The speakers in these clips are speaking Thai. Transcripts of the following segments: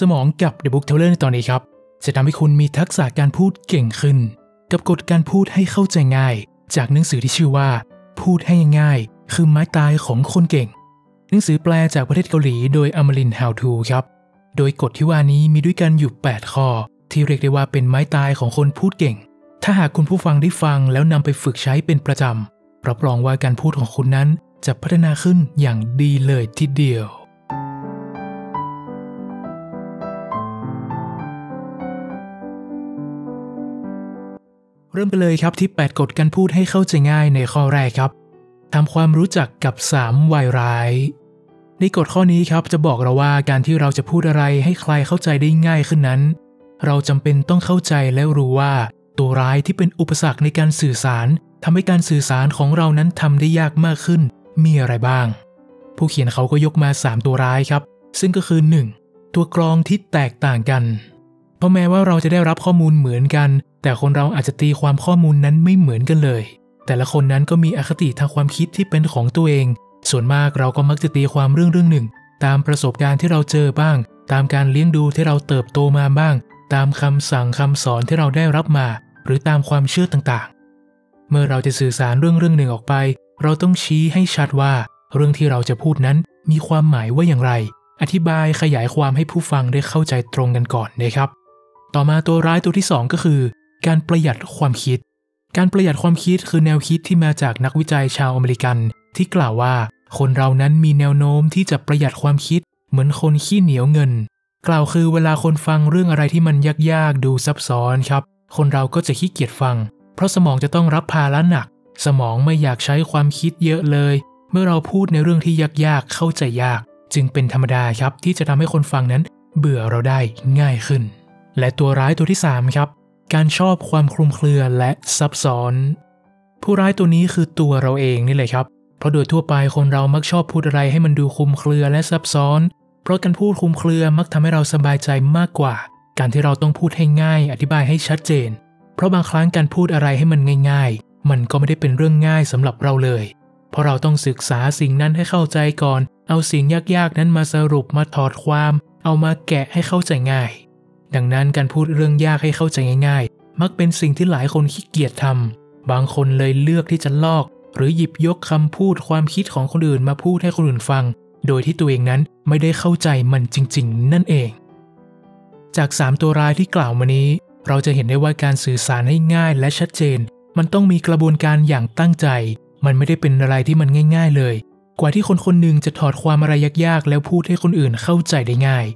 สมองกับ The BookTeller ในตอนนี้ครับจะทำให้คุณมีทักษะการพูดเก่งขึ้นกับกฎการพูดให้เข้าใจง่ายจากหนังสือที่ชื่อว่าพูดให้ง่ายคือไม้ตายของคนเก่งหนังสือแปลจากประเทศเกาหลีโดยอมรินทร์ ฮาวทูครับโดยกฎที่ว่านี้มีด้วยกันอยู่8ข้อที่เรียกได้ว่าเป็นไม้ตายของคนพูดเก่งถ้าหากคุณผู้ฟังได้ฟังแล้วนำไปฝึกใช้เป็นประจำรับรองว่าการพูดของคุณนั้นจะพัฒนาขึ้นอย่างดีเลยทีเดียวเริ่มไปเลยครับที่8กฎการพูดให้เข้าใจง่ายในข้อแรกครับทำความรู้จักกับ3วายร้ายในกฎข้อนี้ครับจะบอกเราว่าการที่เราจะพูดอะไรให้ใครเข้าใจได้ง่ายขึ้นนั้นเราจำเป็นต้องเข้าใจและรู้ว่าตัวร้ายที่เป็นอุปสรรคในการสื่อสารทำให้การสื่อสารของเรานั้นทำได้ยากมากขึ้นมีอะไรบ้างผู้เขียนเขาก็ยกมา3ตัวร้ายครับซึ่งก็คือ 1. ตัวกรองที่แตกต่างกันเพราะแม้ว่าเราจะได้รับข้อมูลเหมือนกันแต่คนเราอาจจะตีความข้อมูลนั้นไม่เหมือนกันเลยแต่ละคนนั้นก็มีอคติทางความคิดที่เป็นของตัวเองส่วนมากเราก็มักจะตีความเรื่องหนึ่งตามประสบการณ์ที่เราเจอบ้างตามการเลี้ยงดูที่เราเติบโตมาบ้างตามคำสั่งคำสอนที่เราได้รับมาหรือตามความเชื่อต่างๆเมื่อเราจะสื่อสารเรื่องหนึ่งออกไปเราต้องชี้ให้ชัดว่าเรื่องที่เราจะพูดนั้นมีความหมายว่าอย่างไรอธิบายขยายความให้ผู้ฟังได้เข้าใจตรงกันก่อนนะครับต่อมาตัวร้ายตัวที่2ก็คือการประหยัดความคิดการประหยัดความคิดคือแนวคิดที่มาจากนักวิจัยชาวอเมริกันที่กล่าวว่าคนเรานั้นมีแนวโน้มที่จะประหยัดความคิดเหมือนคนขี้เหนียวเงินกล่าวคือเวลาคนฟังเรื่องอะไรที่มันยากๆดูซับซ้อนครับคนเราก็จะขี้เกียจฟังเพราะสมองจะต้องรับภาระหนักสมองไม่อยากใช้ความคิดเยอะเลยเมื่อเราพูดในเรื่องที่ยากๆเข้าใจยากจึงเป็นธรรมดาครับที่จะทำให้คนฟังนั้นเบื่อเราได้ง่ายขึ้นและตัวร้ายตัวที่3ครับการชอบความคลุมเครือและซับซ้อนผู้ร้ายตัวนี้คือตัวเราเองนี่แหละครับเพราะโดยทั่วไปคนเรามักชอบพูดอะไรให้มันดูคลุมเครือและซับซ้อนเพราะการพูดคลุมเครือมักทำให้เราสบายใจมากกว่าการที่เราต้องพูดให้ง่ายอธิบายให้ชัดเจนเพราะบางครั้งการพูดอะไรให้มันง่ายๆมันก็ไม่ได้เป็นเรื่องง่ายสำหรับเราเลยเพราะเราต้องศึกษาสิ่งนั้นให้เข้าใจก่อนเอาสิ่งยากๆนั้นมาสรุปมาถอดความเอามาแกะให้เข้าใจง่ายดังนั้นการพูดเรื่องยากให้เข้าใจง่ายๆมักเป็นสิ่งที่หลายคนขี้เกียจทำบางคนเลยเลือกที่จะลอกหรือหยิบยกคำพูดความคิดของคนอื่นมาพูดให้คนอื่นฟังโดยที่ตัวเองนั้นไม่ได้เข้าใจมันจริงๆนั่นเองจาก3ตัวร้ายที่กล่าวมานี้เราจะเห็นได้ว่าการสื่อสารให้ง่ายและชัดเจนมันต้องมีกระบวนการอย่างตั้งใจมันไม่ได้เป็นอะไรที่มันง่ายๆเลยกว่าที่คนคนหนึ่งจะถอดความอะไรยากๆแล้วพูดให้คนอื่นเข้าใจได้ง่าย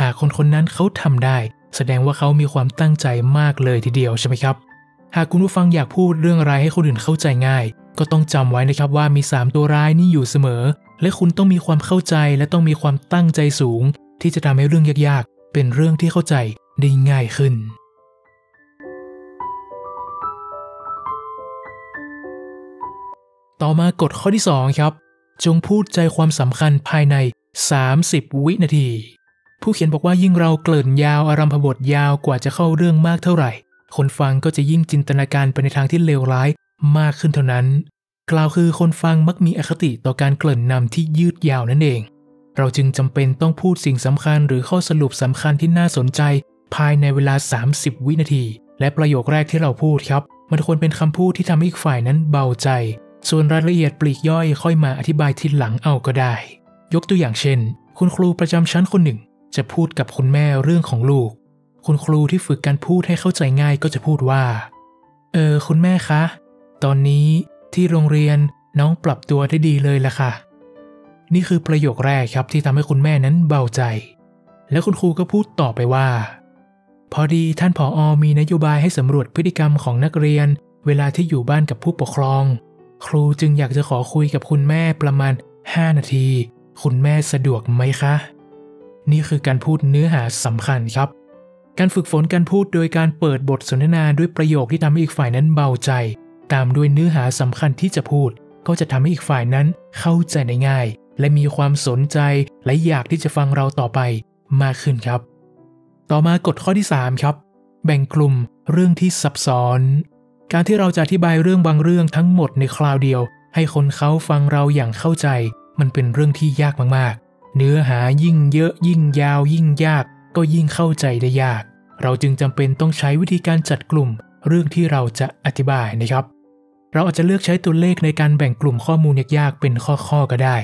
หากคนคนนั้นเขาทำได้แสดงว่าเขามีความตั้งใจมากเลยทีเดียวใช่ไหมครับหากคุณผู้ฟังอยากพูดเรื่องอะไรให้คนอื่นเข้าใจง่ายก็ต้องจำไว้นะครับว่ามี3ตัวร้ายนี่อยู่เสมอและคุณต้องมีความเข้าใจและต้องมีความตั้งใจสูงที่จะทำให้เรื่องยากๆเป็นเรื่องที่เข้าใจได้ง่ายขึ้นต่อมากฎข้อที่2ครับจงพูดใจความสำคัญภายใน30วินาทีผู้เขียนบอกว่ายิ่งเราเกริ่นยาวอารัมภบทยาวกว่าจะเข้าเรื่องมากเท่าไหร่คนฟังก็จะยิ่งจินตนาการไปในทางที่เลวร้ายมากขึ้นเท่านั้นกล่าวคือคนฟังมักมีอคติต่อการเกริ่นนำที่ยืดยาวนั่นเองเราจึงจำเป็นต้องพูดสิ่งสำคัญหรือข้อสรุปสำคัญที่น่าสนใจภายในเวลา30วินาทีและประโยคแรกที่เราพูดครับมันควรเป็นคำพูดที่ทำให้อีกฝ่ายนั้นเบาใจส่วนรายละเอียดปลีกย่อยค่อยมาอธิบายทีหลังเอาก็ได้ยกตัวอย่างเช่นคุณครูประจำชั้นคนหนึ่งจะพูดกับคุณแม่เรื่องของลูกคุณครูที่ฝึกการพูดให้เข้าใจง่ายก็จะพูดว่าคุณแม่คะตอนนี้ที่โรงเรียนน้องปรับตัวได้ดีเลยล่ะค่ะนี่คือประโยคแรกครับที่ทำให้คุณแม่นั้นเบาใจและคุณครูก็พูดต่อไปว่าพอดีท่านผอ.มีนโยบายให้สำรวจพฤติกรรมของนักเรียนเวลาที่อยู่บ้านกับผู้ปกครองครูจึงอยากจะขอคุยกับคุณแม่ประมาณ5นาทีคุณแม่สะดวกไหมคะนี่คือการพูดเนื้อหาสำคัญครับการฝึกฝนการพูดโดยการเปิดบทสนทนาด้วยประโยคที่ทำให้อีกฝ่ายนั้นเบาใจตามด้วยเนื้อหาสำคัญที่จะพูดก็จะทำให้อีกฝ่ายนั้นเข้าใจได้ง่ายและมีความสนใจและอยากที่จะฟังเราต่อไปมากขึ้นครับต่อมากฎข้อที่3ครับแบ่งกลุ่มเรื่องที่ซับซ้อนการที่เราจะอธิบายเรื่องบางเรื่องทั้งหมดในคราวเดียวให้คนเขาฟังเราอย่างเข้าใจมันเป็นเรื่องที่ยากมากๆเนื้อหายิ่งเยอะยิ่งยาวยิ่งยาก ก็ยิ่งเข้าใจได้ยากเราจึงจำเป็นต้องใช้วิธีการจัดกลุ่มเรื่องที่เราจะอธิบายนะครับเราอาจจะเลือกใช้ตัวเลขในการแบ่งกลุ่มข้อมูลยากๆเป็นข้อก็ได้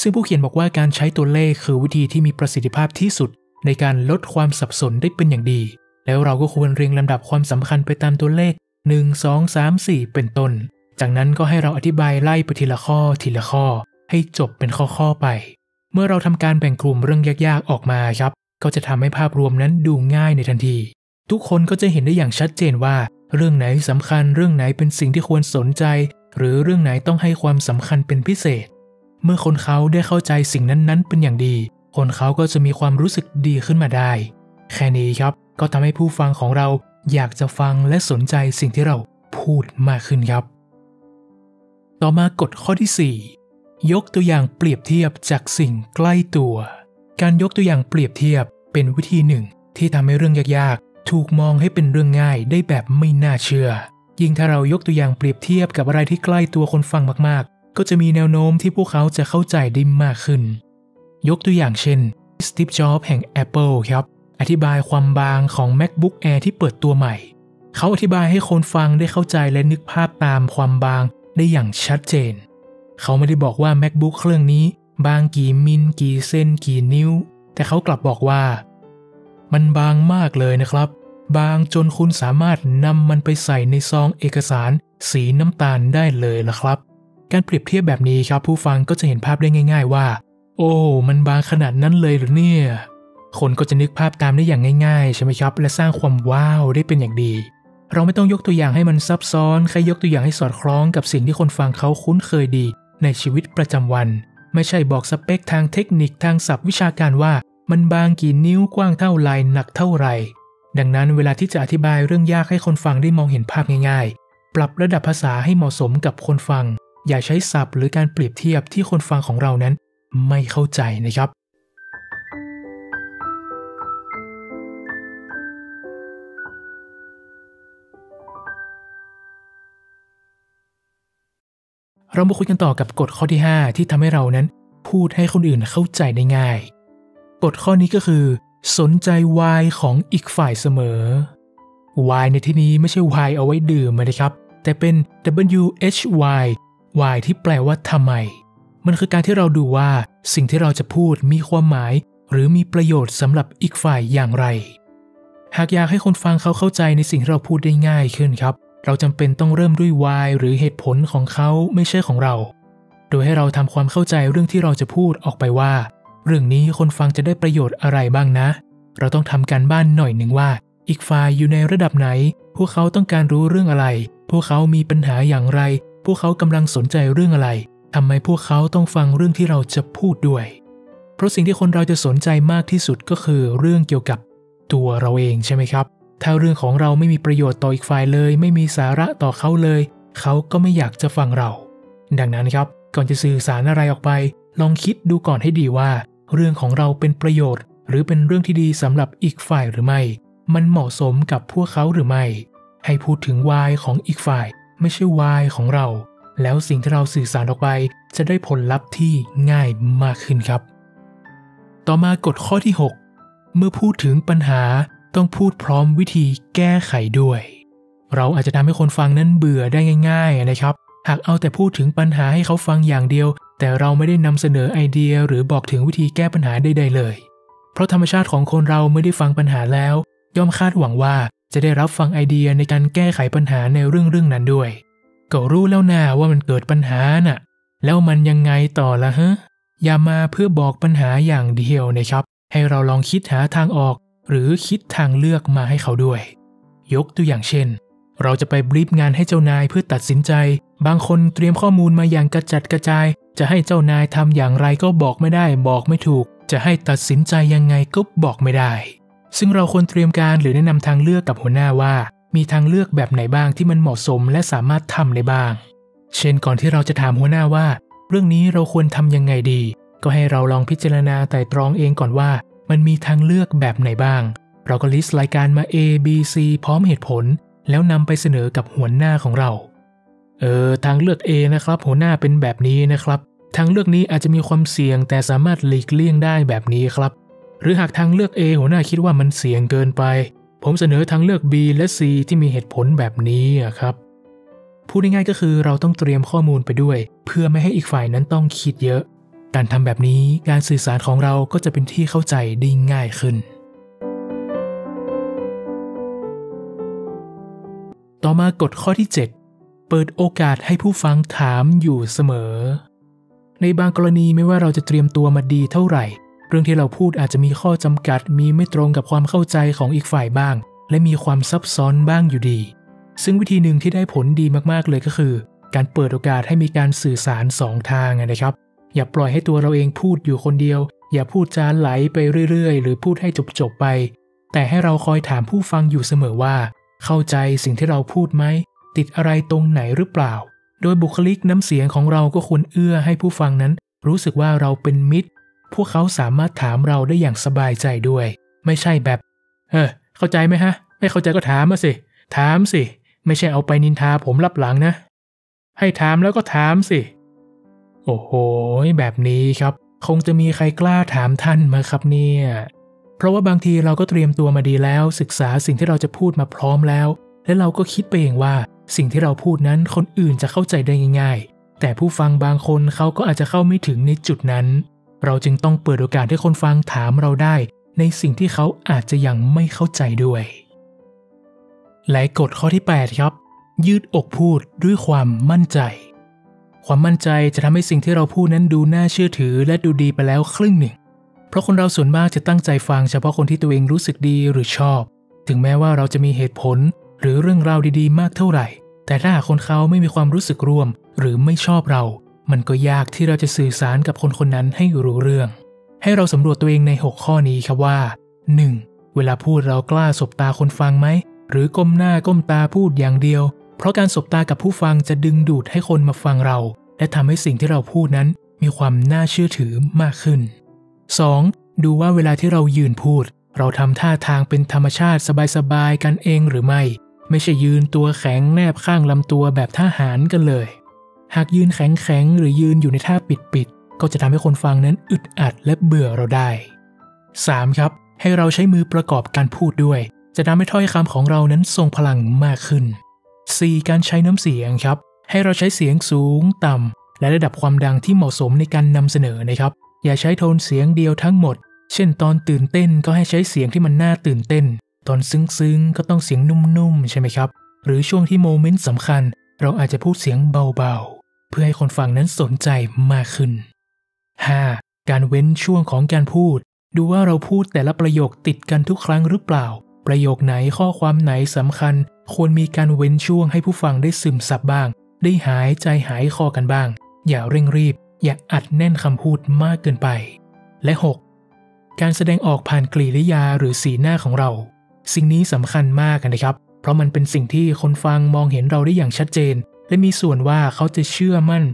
ซึ่งผู้เขียนบอกว่าการใช้ตัวเลขคือวิธีที่มีประสิทธิภาพที่สุดในการลดความสับสนได้เป็นอย่างดีแล้วเราก็ควรเรียงลำดับความสำคัญไปตามตัวเลข1 2 3 4เป็นต้นจากนั้นก็ให้เราอธิบายไล่ไปทีละข้อทีละข้อให้จบเป็นข้อไปเมื่อเราทำการแบ่งกลุ่มเรื่องยากๆออกมาครับก็จะทำให้ภาพรวมนั้นดูง่ายในทันทีทุกคนก็จะเห็นได้อย่างชัดเจนว่าเรื่องไหนสำคัญเรื่องไหนเป็นสิ่งที่ควรสนใจหรือเรื่องไหนต้องให้ความสำคัญเป็นพิเศษเมื่อคนเขาได้เข้าใจสิ่งนั้นๆเป็นอย่างดีคนเขาก็จะมีความรู้สึกดีขึ้นมาได้แค่นี้ครับก็ทำให้ผู้ฟังของเราอยากจะฟังและสนใจสิ่งที่เราพูดมากขึ้นครับต่อมากฎข้อที่4ยกตัวอย่างเปรียบเทียบจากสิ่งใกล้ตัวการยกตัวอย่างเปรียบเทียบเป็นวิธีหนึ่งที่ทำให้เรื่องยากๆถูกมองให้เป็นเรื่องง่ายได้แบบไม่น่าเชื่อยิ่งถ้าเรายกตัวอย่างเปรียบเทียบกับอะไรที่ใกล้ตัวคนฟังมากๆก็จะมีแนวโน้มที่พวกเขาจะเข้าใจได้มากขึ้นยกตัวอย่างเช่นสตีฟ จ็อบส์แห่ง Apple ครับอธิบายความบางของ MacBook Air ที่เปิดตัวใหม่เขาอธิบายให้คนฟังได้เข้าใจและนึกภาพตามความบางได้อย่างชัดเจนเขาไม่ได้บอกว่า MacBook เครื่องนี้บางกี่มิลกี่เส้นกี่นิ้วแต่เขากลับบอกว่ามันบางมากเลยนะครับบางจนคุณสามารถนำมันไปใส่ในซองเอกสารสีน้ำตาลได้เลยล่ะครับการเปรียบเทียบแบบนี้ครับผู้ฟังก็จะเห็นภาพได้ง่ายๆว่าโอ้มันบางขนาดนั้นเลยหรือเนี่ยคนก็จะนึกภาพตามได้อย่างง่ายๆใช่ไหมครับและสร้างความว้าวได้เป็นอย่างดีเราไม่ต้องยกตัวอย่างให้มันซับซ้อนแค่ยกตัวอย่างให้สอดคล้องกับสิ่งที่คนฟังเขาคุ้นเคยดีในชีวิตประจำวันไม่ใช่บอกสเปคทางเทคนิคทางศัพท์วิชาการว่ามันบางกี่นิ้วกว้างเท่าไรหนักเท่าไรดังนั้นเวลาที่จะอธิบายเรื่องยากให้คนฟังได้มองเห็นภาพง่ายๆปรับระดับภาษาให้เหมาะสมกับคนฟังอย่าใช้ศัพท์หรือการเปรียบเทียบที่คนฟังของเรานั้นไม่เข้าใจนะครับเรามาคุยกันต่อกับกฎข้อที่5ที่ทำให้เรานั้นพูดให้คนอื่นเข้าใจได้ง่ายกฎข้อนี้ก็คือสนใจวายของอีกฝ่ายเสมอวายในที่นี้ไม่ใช่วายเอาไว้ดื่มนะครับแต่เป็น WHY วายที่แปลว่าทำไมมันคือการที่เราดูว่าสิ่งที่เราจะพูดมีความหมายหรือมีประโยชน์สำหรับอีกฝ่ายอย่างไรหากอยากให้คนฟังเขาเข้าใจในสิ่งที่เราพูดได้ง่ายขึ้นครับเราจำเป็นต้องเริ่มด้วย why หรือเหตุผลของเขาไม่ใช่ของเราโดยให้เราทำความเข้าใจเรื่องที่เราจะพูดออกไปว่าเรื่องนี้คนฟังจะได้ประโยชน์อะไรบ้างนะเราต้องทำการบ้านหน่อยหนึ่งว่าอีกฝ่ายอยู่ในระดับไหนพวกเขาต้องการรู้เรื่องอะไรพวกเขามีปัญหาอย่างไรพวกเขากำลังสนใจเรื่องอะไรทำไมพวกเขาต้องฟังเรื่องที่เราจะพูดด้วยเพราะสิ่งที่คนเราจะสนใจมากที่สุดก็คือเรื่องเกี่ยวกับตัวเราเองใช่ไหมครับถ้าเรื่องของเราไม่มีประโยชน์ต่ออีกฝ่ายเลยไม่มีสาระต่อเขาเลยเขาก็ไม่อยากจะฟังเราดังนั้นครับก่อนจะสื่อสารอะไรออกไปลองคิดดูก่อนให้ดีว่าเรื่องของเราเป็นประโยชน์หรือเป็นเรื่องที่ดีสำหรับอีกฝ่ายหรือไม่มันเหมาะสมกับพวกเขาหรือไม่ให้พูดถึงวายของอีกฝ่ายไม่ใช่วายของเราแล้วสิ่งที่เราสื่อสารออกไปจะได้ผลลัพธ์ที่ง่ายมากขึ้นครับต่อมากฎข้อที่6เมื่อพูดถึงปัญหาต้องพูดพร้อมวิธีแก้ไขด้วยเราอาจจะทำให้คนฟังนั้นเบื่อได้ง่ายๆนะครับหากเอาแต่พูดถึงปัญหาให้เขาฟังอย่างเดียวแต่เราไม่ได้นำเสนอไอเดียหรือบอกถึงวิธีแก้ปัญหาใดๆเลยเพราะธรรมชาติของคนเราไม่ได้ฟังปัญหาแล้วย่อมคาดหวังว่าจะได้รับฟังไอเดียในการแก้ไขปัญหาในเรื่องนั้นด้วยก็รู้แล้วนะว่ามันเกิดปัญหาน่ะแล้วมันยังไงต่อละฮะอย่ามาเพื่อบอกปัญหาอย่างเดียวนะครับให้เราลองคิดหาทางออกหรือคิดทางเลือกมาให้เขาด้วยยกตัวอย่างเช่นเราจะไปบรีฟงานให้เจ้านายเพื่อตัดสินใจบางคนเตรียมข้อมูลมาอย่างกระจัดกระจายจะให้เจ้านายทำอย่างไรก็บอกไม่ได้บอกไม่ถูกจะให้ตัดสินใจยังไงก็บอกไม่ได้ซึ่งเราควรเตรียมการหรือแนะนำทางเลือกกับหัวหน้าว่ามีทางเลือกแบบไหนบ้างที่มันเหมาะสมและสามารถทำได้บ้างเช่นก่อนที่เราจะถามหัวหน้าว่าเรื่องนี้เราควรทำยังไงดีก็ให้เราลองพิจารณาไตร่ตรองเองก่อนว่ามันมีทางเลือกแบบไหนบ้างเราก็ลิสต์รายการมา A B C พร้อมเหตุผลแล้วนำไปเสนอกับหัวหน้าของเราทางเลือก A นะครับหัวหน้าเป็นแบบนี้นะครับทางเลือกนี้อาจจะมีความเสี่ยงแต่สามารถหลีกเลี่ยงได้แบบนี้ครับ หรือหากทางเลือก A หัวหน้าคิดว่ามันเสี่ยงเกินไปผมเสนอทางเลือก B และ C ที่มีเหตุผลแบบนี้ครับพูดง่ายๆก็คือเราต้องเตรียมข้อมูลไปด้วยเพื่อไม่ให้อีกฝ่ายนั้นต้องคิดเยอะการทำแบบนี้การสื่อสารของเราก็จะเป็นที่เข้าใจได้ง่ายขึ้นต่อมากฎข้อที่ 7เปิดโอกาสให้ผู้ฟังถามอยู่เสมอในบางกรณีไม่ว่าเราจะเตรียมตัวมาดีเท่าไหร่เรื่องที่เราพูดอาจจะมีข้อจำกัดมีไม่ตรงกับความเข้าใจของอีกฝ่ายบ้างและมีความซับซ้อนบ้างอยู่ดีซึ่งวิธีหนึ่งที่ได้ผลดีมากๆเลยก็คือการเปิดโอกาสให้มีการสื่อสาร2ทางนะครับอย่าปล่อยให้ตัวเราเองพูดอยู่คนเดียวอย่าพูดจาไหลไปเรื่อยๆหรือพูดให้จบๆไปแต่ให้เราคอยถามผู้ฟังอยู่เสมอว่าเข้าใจสิ่งที่เราพูดไหมติดอะไรตรงไหนหรือเปล่าโดยบุคลิกน้ำเสียงของเราก็ควรเอื้อให้ผู้ฟังนั้นรู้สึกว่าเราเป็นมิตรพวกเขาสามารถถามเราได้อย่างสบายใจด้วยไม่ใช่แบบเข้าใจไหมฮะไม่เข้าใจก็ถามมาสิถามสิไม่ใช่เอาไปนินทาผมลับหลังนะให้ถามแล้วก็ถามสิโอ้โหแบบนี้ครับคงจะมีใครกล้าถามท่านมาครับเนี่ยเพราะว่าบางทีเราก็เตรียมตัวมาดีแล้วศึกษาสิ่งที่เราจะพูดมาพร้อมแล้วและเราก็คิดไปเองว่าสิ่งที่เราพูดนั้นคนอื่นจะเข้าใจได้ง่ายๆแต่ผู้ฟังบางคนเขาก็อาจจะเข้าไม่ถึงในจุดนั้นเราจึงต้องเปิดโอกาสให้คนฟังถามเราได้ในสิ่งที่เขาอาจจะยังไม่เข้าใจด้วยและกฎข้อที่ 8ครับยืดอกพูดด้วยความมั่นใจความมั่นใจจะทำให้สิ่งที่เราพูดนั้นดูน่าเชื่อถือและดูดีไปแล้วครึ่งหนึ่งเพราะคนเราส่วนมากจะตั้งใจฟังเฉพาะคนที่ตัวเองรู้สึกดีหรือชอบถึงแม้ว่าเราจะมีเหตุผลหรือเรื่องราวดีๆมากเท่าไหร่แต่ถ้าคนเขาไม่มีความรู้สึกร่วมหรือไม่ชอบเรามันก็ยากที่เราจะสื่อสารกับคนคนนั้นให้รู้เรื่องให้เราสำรวจตัวเองใน6ข้อนี้ครับว่า 1. เวลาพูดเรากล้าสบตาคนฟังไหมหรือก้มหน้าก้มตาพูดอย่างเดียวเพราะการสบตากับผู้ฟังจะดึงดูดให้คนมาฟังเราและทำให้สิ่งที่เราพูดนั้นมีความน่าเชื่อถือมากขึ้น 2. ดูว่าเวลาที่เรายืนพูดเราทำท่าทางเป็นธรรมชาติสบายๆกันเองหรือไม่ใช่ยืนตัวแข็งแนบข้างลำตัวแบบทหารกันเลยหากยืนแข็งๆหรือยืนอยู่ในท่าปิดๆก็จะทำให้คนฟังนั้นอึดอัดและเบื่อเราได้ 3. ครับให้เราใช้มือประกอบการพูดด้วยจะทำให้ถ้อยคำของเรานั้นทรงพลังมากขึ้น 4. การใช้น้ำเสียงครับให้เราใช้เสียงสูงต่ำและระดับความดังที่เหมาะสมในการนำเสนอนะครับอย่าใช้โทนเสียงเดียวทั้งหมดเช่นตอนตื่นเต้นก็ให้ใช้เสียงที่มันน่าตื่นเต้นตอนซึ้งๆก็ต้องเสียงนุ่มๆใช่ไหมครับหรือช่วงที่โมเมนต์สำคัญเราอาจจะพูดเสียงเบาๆเพื่อให้คนฟังนั้นสนใจมากขึ้น 5. การเว้นช่วงของการพูดดูว่าเราพูดแต่ละประโยคติดกันทุกครั้งหรือเปล่าประโยคไหนข้อความไหนสำคัญควรมีการเว้นช่วงให้ผู้ฟังได้ซึมซับบ้างได้หายใจหายคอกันบ้างอย่าเร่งรีบอย่าอัดแน่นคำพูดมากเกินไปและ 6. การแสดงออกผ่านกริยาหรือสีหน้าของเราสิ่งนี้สำคัญมากนะครับเพราะมันเป็นสิ่งที่คนฟังมองเห็นเราได้อย่างชัดเจนและมีส่วนว่าเขาจะเชื่อมั่น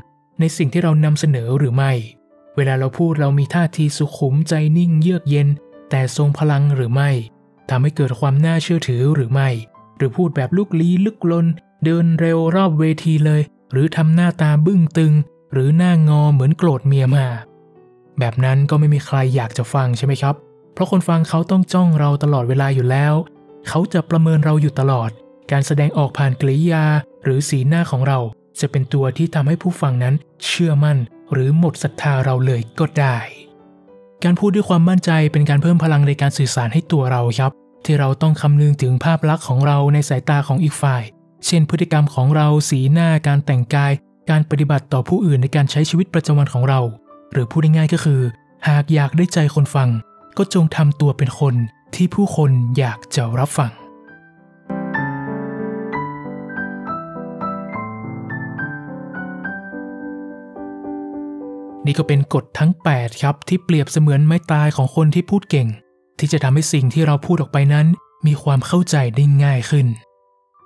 ในสิ่งที่เรานำเสนอหรือไม่เวลาเราพูดเรามีท่าทีสุขุมใจนิ่งเยือกเย็นแต่ทรงพลังหรือไม่ทำให้เกิดความน่าเชื่อถือหรือไม่หรือพูดแบบลุกลี้ลุกลนเดินเร็วรอบเวทีเลยหรือทำหน้าตาบึ้งตึงหรือหน้างอเหมือนโกรธเมียมาแบบนั้นก็ไม่มีใครอยากจะฟังใช่ไหมครับเพราะคนฟังเขาต้องจ้องเราตลอดเวลาอยู่แล้วเขาจะประเมินเราอยู่ตลอดการแสดงออกผ่านกริยาหรือสีหน้าของเราจะเป็นตัวที่ทำให้ผู้ฟังนั้นเชื่อมั่นหรือหมดศรัทธาเราเลยก็ได้การพูดด้วยความมั่นใจเป็นการเพิ่มพลังในการสื่อสารให้ตัวเราครับที่เราต้องคำนึงถึงภาพลักษณ์ของเราในสายตาของอีกฝ่ายเช่นพฤติกรรมของเราสีหน้าการแต่งกายการปฏิบัติต่อผู้อื่นในการใช้ชีวิตประจำวันของเราหรือพูดง่ายๆก็คือหากอยากได้ใจคนฟังก็จงทำตัวเป็นคนที่ผู้คนอยากจะรับฟังนี่ก็เป็นกฎทั้ง8ครับที่เปรียบเสมือนไม้ตายของคนที่พูดเก่งที่จะทำให้สิ่งที่เราพูดออกไปนั้นมีความเข้าใจได้ง่ายขึ้น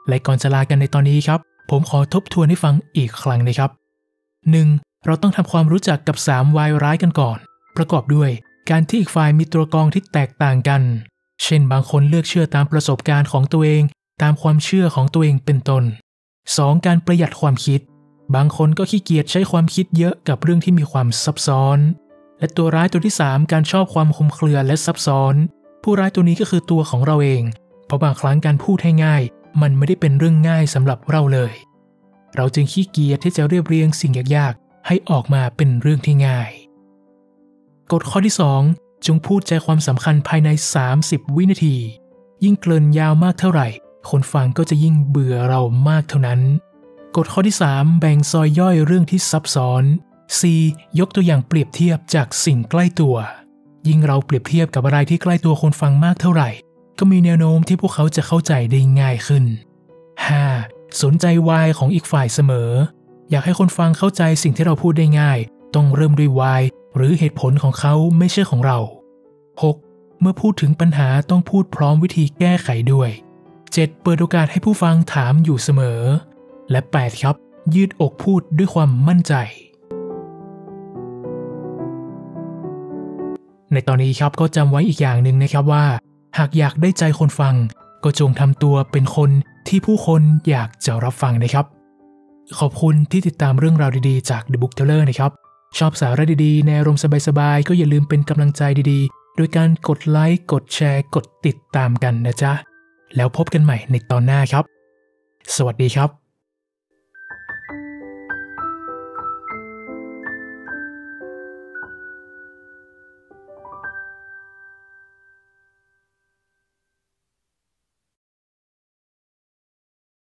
และก่อนจะลากันในตอนนี้ครับผมขอทบทวนให้ฟังอีกครั้งนะครับ 1. เราต้องทำความรู้จักกับ3วายร้ายกันก่อนประกอบด้วยการที่อีกฝ่ายมีตัวกรองที่แตกต่างกันเช่นบางคนเลือกเชื่อตามประสบการณ์ของตัวเองตามความเชื่อของตัวเองเป็นต้น 2. การประหยัดความคิดบางคนก็ขี้เกียจใช้ความคิดเยอะกับเรื่องที่มีความซับซ้อน และตัวร้ายตัวที่3การชอบความคลุมเครือและซับซ้อนผู้ร้ายตัวนี้ก็คือตัวของเราเองเพราะบางครั้งการพูดให้ง่ายมันไม่ได้เป็นเรื่องง่ายสำหรับเราเลยเราจึงขี้เกียจที่จะเรียบเรียงสิ่งยากๆให้ออกมาเป็นเรื่องที่ง่ายกฎข้อที่2จงพูดใจความสำคัญภายใน30วินาทียิ่งเกริ่นยาวมากเท่าไหร่คนฟังก็จะยิ่งเบื่อเรามากเท่านั้นกฎข้อที่3แบ่งซอยย่อยเรื่องที่ซับซ้อน 4. ยกตัวอย่างเปรียบเทียบจากสิ่งใกล้ตัวยิ่งเราเปรียบเทียบกับอะไรที่ใกล้ตัวคนฟังมากเท่าไหร่ก็มีแนวโน้มที่พวกเขาจะเข้าใจได้ง่ายขึ้น 5. สนใจวายของอีกฝ่ายเสมออยากให้คนฟังเข้าใจสิ่งที่เราพูดได้ง่ายต้องเริ่มด้วยวายหรือเหตุผลของเขาไม่ใช่ของเรา 6. เมื่อพูดถึงปัญหาต้องพูดพร้อมวิธีแก้ไขด้วย 7. เปิดโอกาสให้ผู้ฟังถามอยู่เสมอและ 8. ครับยืดอกพูดด้วยความมั่นใจในตอนนี้ครับก็จำไว้อีกอย่างหนึ่งนะครับว่าหากอยากได้ใจคนฟังก็จงทำตัวเป็นคนที่ผู้คนอยากจะรับฟังนะครับขอบคุณที่ติดตามเรื่องราวดีๆจาก The BookTeller นะครับชอบสาระดีๆในอารมณ์สบายๆก็อย่าลืมเป็นกำลังใจดีๆโดยการกดไลค์กดแชร์กดติดตามกันนะจ๊ะแล้วพบกันใหม่ในตอนหน้าครับสวัสดีครับ